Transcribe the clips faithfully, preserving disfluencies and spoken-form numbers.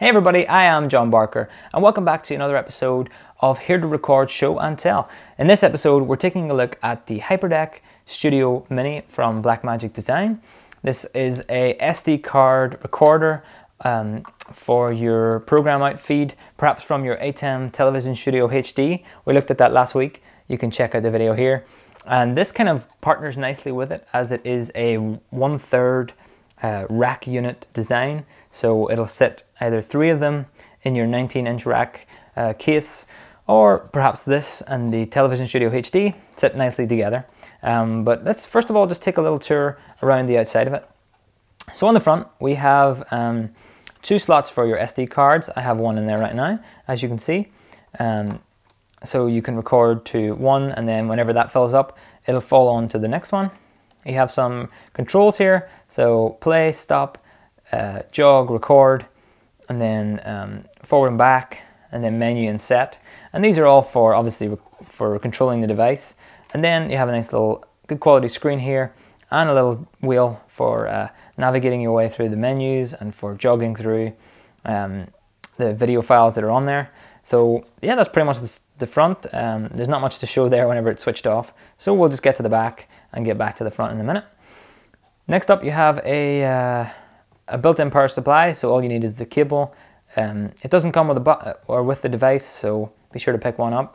Hey everybody, I am John Barker and welcome back to another episode of Here to Record Show and Tell. In this episode we're taking a look at the HyperDeck Studio Mini from Blackmagic Design. This is a S D card recorder um, for your program out feed, perhaps from your ATEM Television Studio H D. We looked at that last week, you can check out the video here. And this kind of partners nicely with it as it is a one-third Uh, rack unit design, so it'll sit either three of them in your nineteen inch rack uh, case, or perhaps this and the Television Studio H D sit nicely together. Um, but let's first of all just take a little tour around the outside of it. So on the front we have um, two slots for your S D cards. I have one in there right now, as you can see, um, so you can record to one and then whenever that fills up it'll fall on to the next one. You have some controls here, so play, stop, uh, jog, record, and then um, forward and back, and then menu and set. And these are all for, obviously, for controlling the device. And then you have a nice little good quality screen here, and a little wheel for uh, navigating your way through the menus and for jogging through um, the video files that are on there. So yeah, that's pretty much the front. Um, there's not much to show there whenever it's switched off. So we'll just get to the back and get back to the front in a minute. Next up you have a, uh, a built-in power supply, so all you need is the cable. Um, it doesn't come with a bu- or with the device, so be sure to pick one up.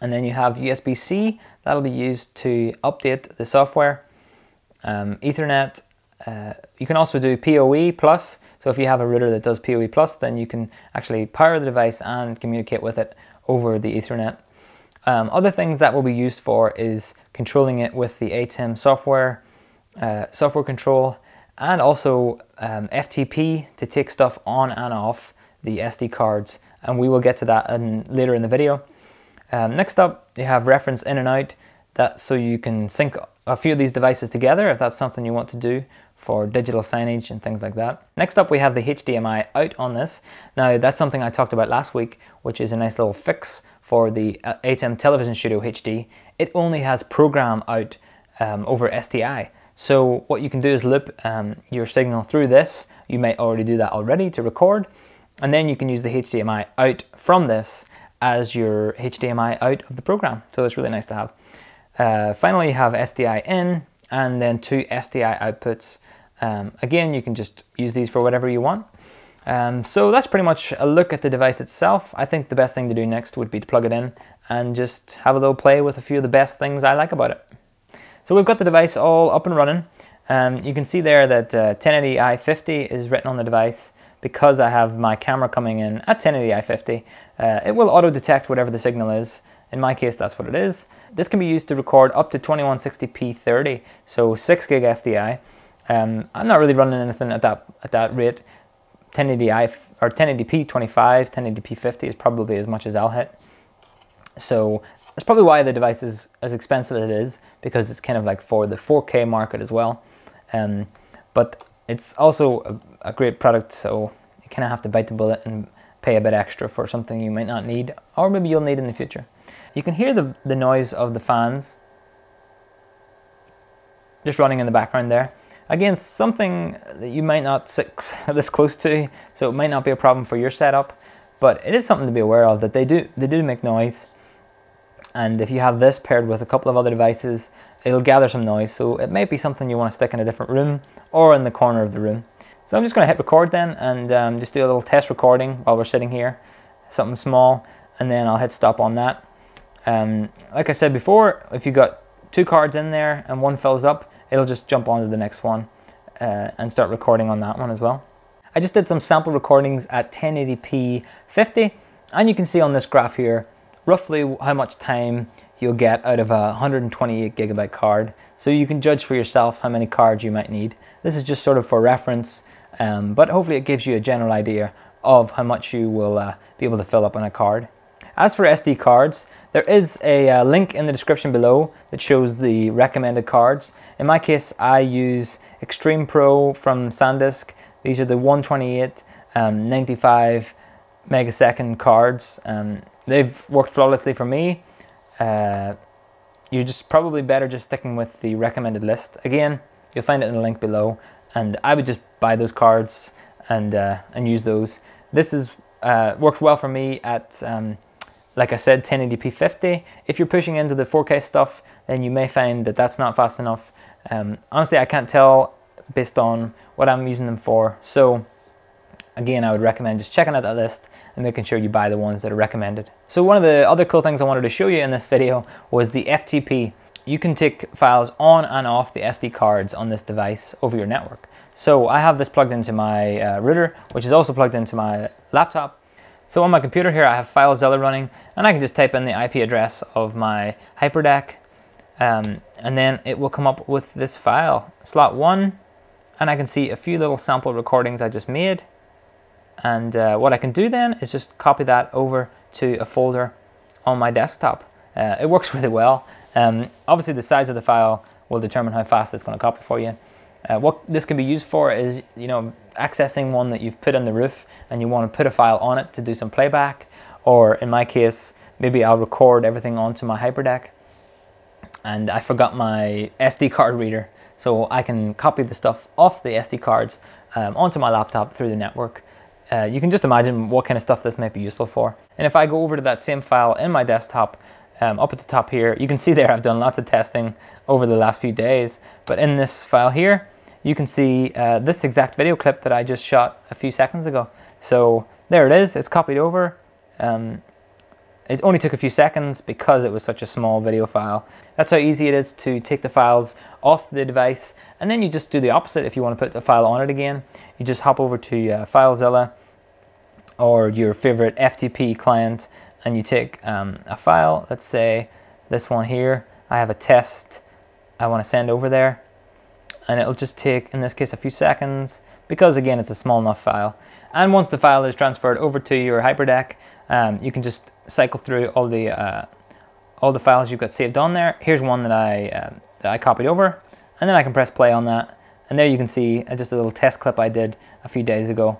And then you have U S B C, that'll be used to update the software. Um, Ethernet, uh, you can also do P O E plus, so if you have a router that does P O E plus, then you can actually power the device and communicate with it over the Ethernet. Um, other things that will be used for is controlling it with the ATEM software, uh, software control, and also um, F T P to take stuff on and off the S D cards, and we will get to that in, later in the video. Um, next up you have reference in and out, that so you can sync a few of these devices together if that's something you want to do for digital signage and things like that. Next up we have the H D M I out on this. Now that's something I talked about last week, which is a nice little fix for the ATEM Television Studio H D. It only has program out um, over S T I. So what you can do is loop um, your signal through this. You might already do that already to record, and then you can use the H D M I out from this as your H D M I out of the program. So it's really nice to have. Uh, finally, you have S D I in and then two S D I outputs. Um, again, you can just use these for whatever you want. Um, so that's pretty much a look at the device itself. I think the best thing to do next would be to plug it in and just have a little play with a few of the best things I like about it. So we've got the device all up and running. Um, you can see there that uh, ten eighty i fifty is written on the device. Because I have my camera coming in at ten eighty i fifty, uh, it will auto detect whatever the signal is. In my case, that's what it is. This can be used to record up to twenty-one sixty p thirty, so six gig S D I. Um, I'm not really running anything at that, at that rate. ten eighty i or ten eighty p twenty-five, ten eighty p fifty is probably as much as I'll hit. So that's probably why the device is as expensive as it is, because it's kind of like for the four K market as well. Um, but it's also a, a great product, so you kind of have to bite the bullet and pay a bit extra for something you might not need, or maybe you'll need in the future. You can hear the, the noise of the fans just running in the background there. Again, something that you might not sit this close to, so it might not be a problem for your setup, but it is something to be aware of, that they do they do make noise. And if you have this paired with a couple of other devices, it'll gather some noise, so it may be something you want to stick in a different room or in the corner of the room. So I'm just going to hit record then and um, just do a little test recording while we're sitting here, something small, and then I'll hit stop on that. Um, like I said before, if you've got two cards in there and one fills up, it'll just jump onto the next one uh, and start recording on that one as well. I just did some sample recordings at ten eighty p fifty, and you can see on this graph here roughly how much time you'll get out of a one hundred twenty-eight gigabyte card, so you can judge for yourself how many cards you might need. This is just sort of for reference, um, but hopefully it gives you a general idea of how much you will uh, be able to fill up on a card. As for S D cards, there is a uh, link in the description below that shows the recommended cards. In my case, I use Extreme Pro from SanDisk. These are the one twenty-eight, um, ninety-five megasecond cards. Um, they've worked flawlessly for me. Uh, you're just probably better just sticking with the recommended list. Again, you'll find it in the link below, and I would just buy those cards and uh, and use those. This is uh, worked well for me at, um, like I said, ten eighty p fifty. If you're pushing into the four K stuff, then you may find that that's not fast enough. Um, honestly, I can't tell based on what I'm using them for. So again, I would recommend just checking out that list and making sure you buy the ones that are recommended. So one of the other cool things I wanted to show you in this video was the F T P. You can take files on and off the S D cards on this device over your network. So I have this plugged into my uh, router, which is also plugged into my laptop. So on my computer here, I have FileZilla running, and I can just type in the I P address of my HyperDeck, um, and then it will come up with this file, slot one, and I can see a few little sample recordings I just made. And uh, what I can do then is just copy that over to a folder on my desktop. Uh, it works really well. Um, obviously the size of the file will determine how fast it's gonna copy for you. Uh, what this can be used for is, you know, accessing one that you've put on the roof and you wanna put a file on it to do some playback, or in my case, maybe I'll record everything onto my HyperDeck and I forgot my S D card reader. So I can copy the stuff off the S D cards um, onto my laptop through the network. Uh, you can just imagine what kind of stuff this might be useful for. And if I go over to that same file in my desktop, um, up at the top here, you can see there I've done lots of testing over the last few days. But in this file here, you can see uh, this exact video clip that I just shot a few seconds ago. So there it is, it's copied over. Um, it only took a few seconds because it was such a small video file. That's how easy it is to take the files off the device, and then you just do the opposite. If you want to put the file on it again, you just hop over to uh, FileZilla or your favorite F T P client, and you take um, a file, let's say this one here, I have a test I want to send over there, and it'll just take, in this case, a few seconds, because again, it's a small enough file. And once the file is transferred over to your HyperDeck, um, you can just cycle through all the uh, all the files you've got saved on there. Here's one that I, uh, that I copied over, and then I can press play on that, and there you can see uh, just a little test clip I did a few days ago.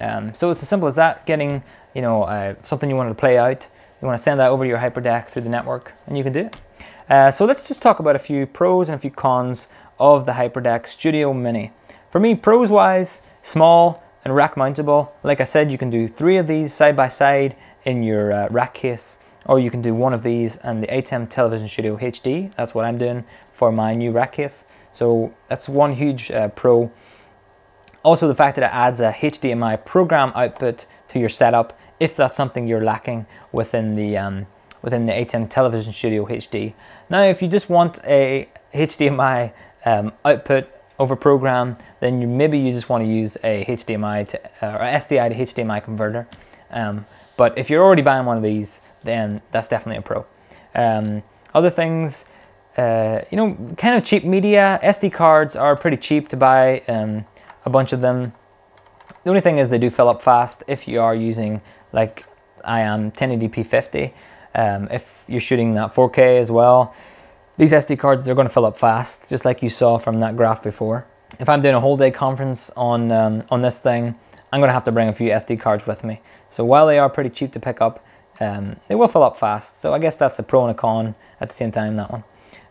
Um, so it's as simple as that, getting, you know, uh, something you wanted to play out, you want to send that over to your HyperDeck through the network, and you can do it. Uh, so let's just talk about a few pros and a few cons of the HyperDeck Studio Mini. For me, pros wise, small and rack mountable. Like I said, you can do three of these side by side in your uh, rack case, or you can do one of these and the ATEM Television Studio H D. That's what I'm doing for my new rack case. So that's one huge uh, pro. Also, the fact that it adds a H D M I program output to your setup, if that's something you're lacking within the um, within the ATEM Television Studio H D. Now, if you just want a H D M I um, output over program, then you, maybe you just want to use a H D M I to, uh, or S D I to H D M I converter. Um, but if you're already buying one of these, then that's definitely a pro. Um, other things, uh, you know, kind of cheap media. S D cards are pretty cheap to buy. Um, A bunch of them. The only thing is they do fill up fast if you are using, like I am, ten eighty p fifty. Um, if you're shooting that four K as well, these S D cards, they're going to fill up fast, just like you saw from that graph before. If I'm doing a whole day conference on um, on this thing, I'm going to have to bring a few S D cards with me. So while they are pretty cheap to pick up, um, they will fill up fast. So I guess that's the pro and a con at the same time, that one.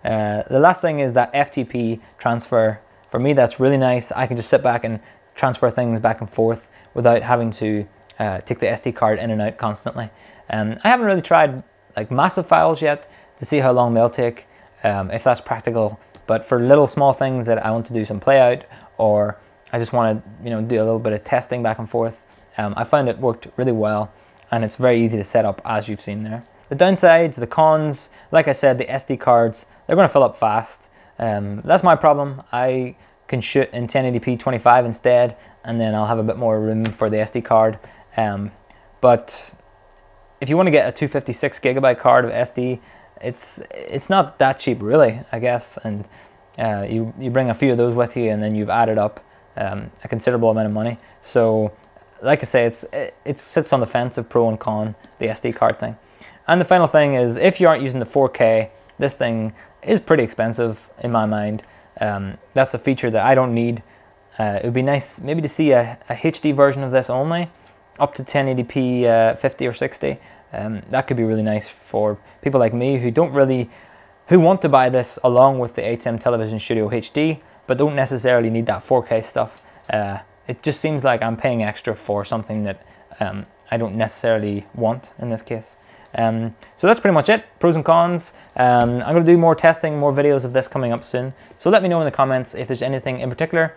Uh, the last thing is that F T P transfer. For me, that's really nice. I can just sit back and transfer things back and forth without having to uh, take the S D card in and out constantly. Um, I haven't really tried like massive files yet to see how long they'll take, um, if that's practical. But for little small things that I want to do some play out, or I just want to, you know, do a little bit of testing back and forth, um, I found it worked really well, and it's very easy to set up, as you've seen there. The downsides, the cons, like I said, the S D cards, they're going to fill up fast. Um, that's my problem. I can shoot in ten eighty p twenty-five instead, and then I'll have a bit more room for the S D card. Um, but if you want to get a two fifty-six gigabyte card of S D, it's it's not that cheap really, I guess. And uh, you, you bring a few of those with you, and then you've added up um, a considerable amount of money. So like I say, it's it, it sits on the fence of pro and con, the S D card thing. And the final thing is, if you aren't using the four K, this thing is pretty expensive in my mind. Um, that's a feature that I don't need. Uh, it would be nice maybe to see a, a H D version of this only, up to ten eighty p fifty or sixty. Um, that could be really nice for people like me who don't really, who want to buy this along with the ATEM Television Studio H D, but don't necessarily need that four K stuff. Uh, It just seems like I'm paying extra for something that um, I don't necessarily want in this case. Um, so that's pretty much it, pros and cons. Um, I'm going to do more testing, more videos of this coming up soon. So let me know in the comments if there's anything in particular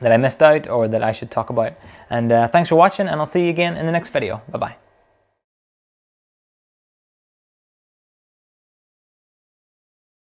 that I missed out or that I should talk about. And uh, thanks for watching, and I'll see you again in the next video. Bye-bye.